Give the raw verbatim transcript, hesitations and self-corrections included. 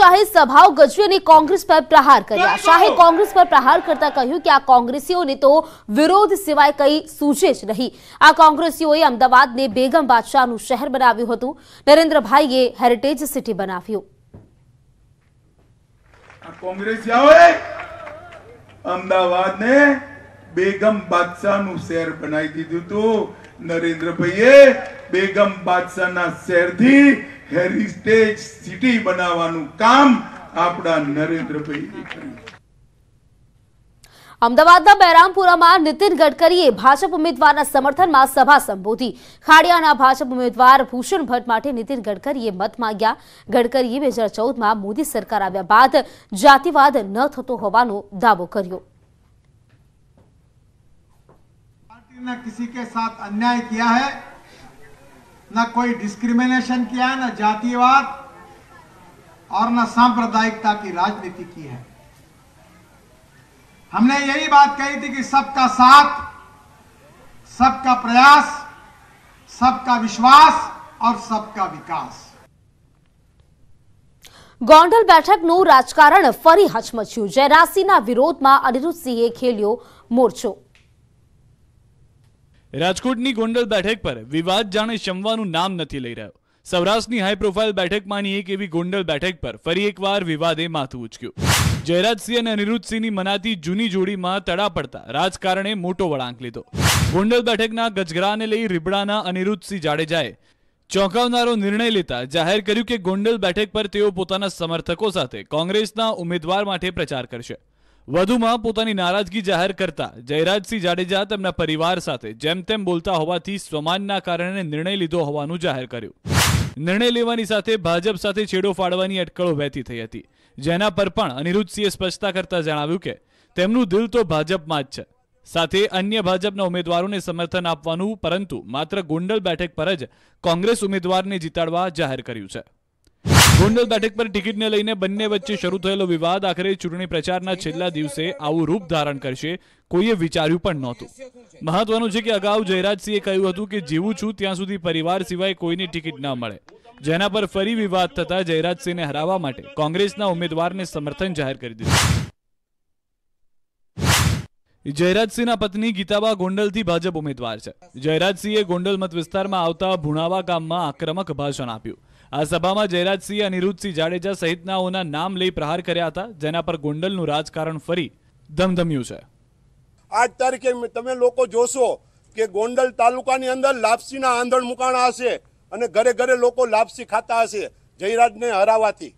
શાહે સભાઓ ગજવી અને કોંગ્રેસ પર પ્રહાર કર્યા। શાહે કોંગ્રેસ પર પ્રહાર કરતા કહ્યું કે આ કોંગ્રેસીઓને તો વિરોધ સિવાય કઈ સૂજે જ નહીં। આ કોંગ્રેસીઓએ અમદાવાદને બેગમ બાદશાહનું શહેર બનાવ્યું હતું। નરેન્દ્રભાઈએ હેરિટેજ સિટી બનાવ્યું। આ કોંગ્રેસીઓએ અમદાવાદને બેગમ બાદશાહનું શહેર બનાવી દીધું હતું। नरेंद्र भाई बेगम बादशाह ना शहर थी हेरिटेज सिटी बनावानु काम आपड़ा नरेंद्र भाई करी। अमदावादना बहरामपुरामां नितिन गडकरीए भाजप उम्मीदवारना समर्थनमां सभा संबोधी। खाडियाना भाजप उम्मीदवार भूषण भट्ट माटे नितिन गडकरीए मत मांग्या। गडकरीए दो हज़ार चौदह मां मोदी सरकार आव्या बाद जातिवाद न थतो होवानो दावो कर्यो। ना किसी के साथ अन्याय किया है, ना कोई डिस्क्रिमिनेशन किया है, ना जातिवाद और ना सांप्रदायिकता की राजनीति की है। हमने यही बात कही थी कि सबका साथ, सबका प्रयास, सबका विश्वास और सबका विकास। गोंडल बैठकनुं राजकारण फरी हचमच्युं। जयराज सिंहना विरोधमां अनिरुद्ध सिंहे खेल्यो मोर्चो। राजकोटनी गोंडल बैठक पर विवाद जाने शमवानुं नाम नथी लई रह्यो। सौराष्ट्रनी हाई प्रोफाइल बैठक मांनी एक एवी गोंडल बैठक पर फरी एकवार विवादे माथुं उचक्युं। जयराज सिंह अने अनिरुद्ध सिंहनी मनाती जूनी जोड़ी में तड़ा पड़ता राजकारणे मोटो वळांक लीधो। गोंडल बैठकना गजगराने लई रीबड़ाना अनिरुद्ध सिंह जाडेजाए चौंकावनारो निर्णय लेता जाहिर कर्युं के गोंडल बैठक पर तेओ पोताना समर्थको साथे कोंग्रेसना उम्मीदवार माटे प्रचार करशे। વધુમાં પોતાની નારાજગી જાહેર કરતા જયરાજસિંહ જાડેજા તેમના પરિવાર સાથે જેમ તેમ બોલતા હોવાથી સ્વમાનના કારણે નિર્ણય લીધો હોવાનું જાહેર કર્યું। નિર્ણય લેવાની સાથે ભાજપ સાથે છેડો ફાડવાની અટકળો વહેતી થઈ હતી, જેના પર પણ અનિરુદ્ધસિંહે સ્પષ્ટતા કરતા જણાવ્યું કે તેમનું દિલ તો ભાજપમાં જ છે, સાથે અન્ય ભાજપના ઉમેદવારોને સમર્થન આપવાનું, પરંતુ માત્ર ગોંડલ બેઠક પર જ કોંગ્રેસ ઉમેદવારને જીતાડવા જાહેર કર્યું છે। गोंडल बैठक पर टिकिट ने लईने बंने वच्चे शुरू थयेलो विवाद आखरे चूंटणी प्रचारना छेल्ला दिवसे आवुं रूप धारण करशे कोईए विचार्युं पण नहोतुं। महत्वनुं छे के अगाऊ जयराजसिंहे कह्युं हतुं के जीवुं छुं त्यां सुधी परिवार सिवाय कोईने टिकिट न मळे, जेना पर फरी विवाद थता जयराजसिंहने हराववा माटे कोंग्रेसना उमेदवारने समर्थन जाहेर करी दीधुं। जयराजसिंहना पत्नी गीताबा गोंडलथी भाजप उमेदवार छे। जयराजसिंहे गोंडल मत विस्तारमां आवता भुणावा गाममां आक्रमक भाषण आप्युं। आ सभा में जयराज सिंह अनिरुद्ध सिंह जाडेजा सहित नाम लई प्रहार कर्या था, जेना पर गोंडलनुं राजकारण फरी धमधम्युं छे। आज तारीखे तमे लोको जोशो के गोंडल तालुकानी अंदर लापसीना आंधण मुकाणा हशे अने घरे घरे लोको लापसी खाता हशे जयराजने हरावाथी।